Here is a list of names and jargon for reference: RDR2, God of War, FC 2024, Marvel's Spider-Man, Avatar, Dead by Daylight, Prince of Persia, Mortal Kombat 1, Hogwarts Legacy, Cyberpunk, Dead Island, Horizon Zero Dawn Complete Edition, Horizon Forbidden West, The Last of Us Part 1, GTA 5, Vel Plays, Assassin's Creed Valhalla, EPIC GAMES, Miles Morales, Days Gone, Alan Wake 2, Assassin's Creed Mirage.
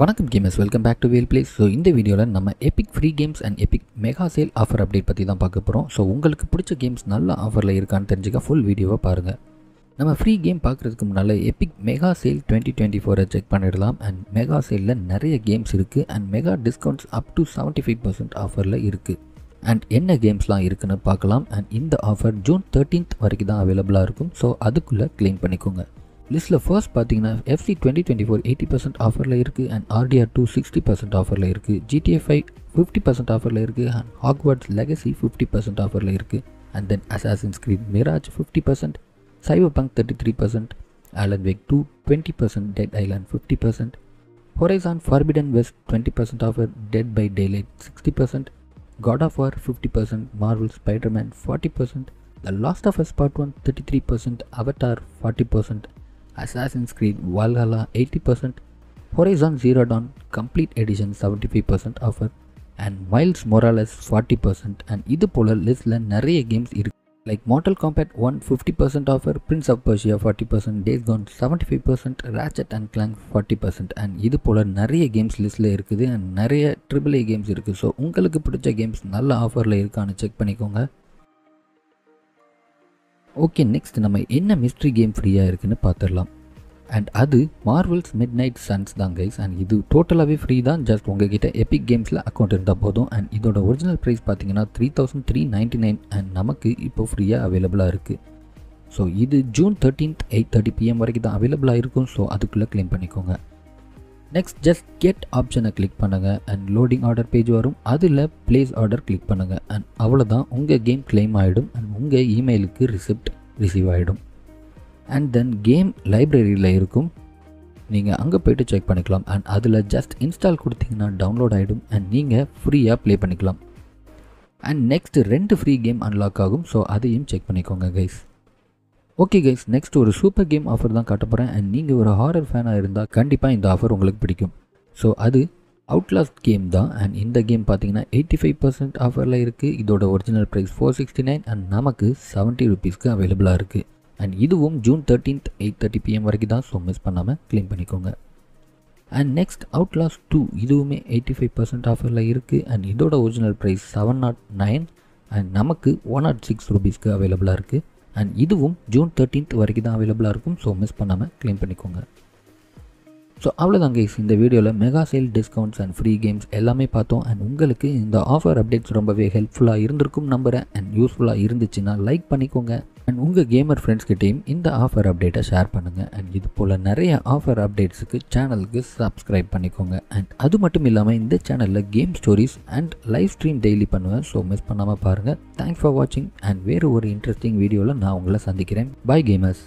வணக்கம் gamers, welcome back to Vel plays. So இந்த வீடியோவில் நம்ம epic free games and epic mega sale offer update பற்றி தான் பார்க்க போகிறோம். ஸோ உங்களுக்கு பிடிச்ச கேம்ஸ் நல்ல ஆஃபரில் இருக்கான்னு தெரிஞ்சுக்க ஃபுல் வீடியோவை பாருங்கள். நம்ம ஃப்ரீ கேம் பார்க்குறதுக்கு முன்னால் எபிக் மெகா சேல் 2024 செக் பண்ணிடலாம். அண்ட் மெகா சேலில் நிறைய கேம்ஸ் இருக்குது and mega discounts up to 75% ஆஃபரில் இருக்குது. அண்ட் என்ன கேம்ஸ்லாம் இருக்குன்னு பார்க்கலாம். அண்ட் இந்த ஆஃபர் ஜூன் 13 வரைக்கும் தான் அவைலபிளாக இருக்கும். ஸோ அதுக்குள்ளே கிளைம் பண்ணிக்கோங்க. லிஸ்ட்டில் ஃபர்ஸ்ட் பார்த்தீங்கன்னா FC 2024 80% ஆஃபரில் இருக்குது அண்ட் RDR2 60% ஆஃபரில் இருக்குது. GTA 5 50% ஆஃபரில் இருக்குது அண்ட் Hogwarts Legacy 50% ஆஃபரில் இருக்குது. And then Assassin's Creed Mirage 50%, Cyberpunk 33%, Alan Wake 2 20%, Dead Island 50%, Horizon Forbidden West 20% offer, Dead by Daylight 60%, God of War 50%, Marvel's Spider-Man 40%, The Last of Us Part 1 33%, Avatar 40%, Assassin's Creed Valhalla 80%, Horizon Zero Dawn Complete Edition 75% offer, and Miles Morales 40%. And this polar list la nariya games irukku like Mortal Kombat 1 50% offer, Prince of Persia 40%, Days Gone 75%, Ratchet and Clank 40%. And this polar nariya games list la irukudhu and nariya AAA games irukku. So ungalku pidicha games nalla offer la irukana check panikonga. Okay, next நம்ம என்ன mystery game ஃப்ரீயாக இருக்குதுன்னு பார்த்துடலாம். And அது Marvel's Midnight Suns தான் guys. And இது டோட்டலாகவே free தான். ஜஸ்ட் உங்ககிட்ட எபிக் கேம்ஸில் அக்கௌண்ட் இருந்தால் போதும். அண்ட் இதோட ஒரிஜினல் ப்ரைஸ் பார்த்தீங்கன்னா 3,399 அண்ட் நமக்கு இப்போ ஃப்ரீயாக அவைலபிளாக இருக்குது. ஸோ இது ஜூன் 13 8:30 PM வரைக்கும் தான் அவைலபிளாக இருக்கும். ஸோ அதுக்குள்ளே கிளைம் பண்ணிக்கோங்க. நெக்ஸ்ட் ஜஸ்ட் கெட் ஆப்ஷனை கிளிக் பண்ணுங்கள் அண்ட் லோடிங் ஆர்டர் பேஜ் வரும். அதில் ப்ளேஸ் ஆர்டர் கிளிக் பண்ணுங்கள் அண்ட் அவ்வளோதான், உங்கள் கேம் கிளைம் ஆகிடும் அண்ட் உங்கள் இமெயிலுக்கு ரிசிப்ட் ரிசீவ் ஆகிடும். அண்ட் தென் கேம் லைப்ரரியில் இருக்கும், நீங்கள் அங்கே போய்ட்டு செக் பண்ணிக்கலாம். அண்ட் அதில் ஜஸ்ட் இன்ஸ்டால் கொடுத்தீங்கன்னா டவுன்லோட் ஆகிடும் அண்ட் நீங்கள் ஃப்ரீயாக ப்ளே பண்ணிக்கலாம். And next 2 free game unlock ஆகும். ஸோ அதையும் செக் பண்ணிக்கோங்க கைஸ். ஓகே கைஸ், நெக்ஸ்ட் ஒரு சூப்பர் கேம் ஆஃபர் தான் காட்ட போகிறேன். அண்ட் நீங்கள் ஒரு ஹாரர் ஃபேனாக இருந்தால் கண்டிப்பாக இந்த ஆஃபர் உங்களுக்கு பிடிக்கும். ஸோ அது அவுட்லாஸ்ட் கேம் தான். அண்ட் இந்த கேம் பார்த்தீங்கன்னா 85% ஆஃபரில் இருக்குது. இதோட ஒரிஜினல் ப்ரைஸ் 469 அண்ட் நமக்கு 70 ருபீஸ்க்கு அவைலபிளாக இருக்குது. அண்ட் இதுவும் ஜூன் 13 8:30 PM வரைக்கும் தான். ஸோ மிஸ் பண்ணாமல் கிளைம் பண்ணிக்கோங்க. அண்ட் நெக்ஸ்ட் அவுட்லாஸ்ட் 2, இதுவுமே 85% ஆஃபரில் இருக்குது. அண்ட் இதோட ஒரிஜினல் ப்ரைஸ் 709 அண்ட் நமக்கு 106 ருபீஸ்க்கு அவைலபிளாக இருக்குது. அண்ட் இதுவும் ஜூன் 13 வரைக்கும் தான் அவைலபிளாக இருக்கும். ஸோ மிஸ் பண்ணாமல் கிளைம் பண்ணிக்கோங்க. ஸோ அவ்வளோதாங்க கைஸ், இந்த வீடியோவில் mega sale discounts and free games எல்லாமே பார்த்தோம். அண்ட் உங்களுக்கு இந்த ஆஃபர் அப்டேட்ஸ் ரொம்பவே ஹெல்ப்ஃபுல்லாக இருந்திருக்கும் நம்புகிறேன். அண்ட் யூஸ்ஃபுல்லாக இருந்துச்சுன்னா லைக் பண்ணிக்கோங்க அண்ட் உங்கள் கேமர் ஃப்ரெண்ட்ஸ்கிட்டையும் இந்த ஆஃபர் அப்டேட்டை ஷேர் பண்ணுங்கள். அண்ட் இது போல் நிறைய ஆஃபர் அப்டேட்ஸுக்கு சேனலுக்கு சப்ஸ்கிரைப் பண்ணிக்கோங்க. அண்ட் அது மட்டும் இல்லாமல் இந்த சேனலில் game stories and live stream daily பண்ணுவேன். ஸோ மிஸ் பண்ணாமல் பாருங்கள். தேங்க்ஸ் ஃபார் வாட்சிங் அண்ட் வேறு ஒரு இன்ட்ரெஸ்டிங் வீடியோவில் நான் உங்களை சந்திக்கிறேன். Bye gamers.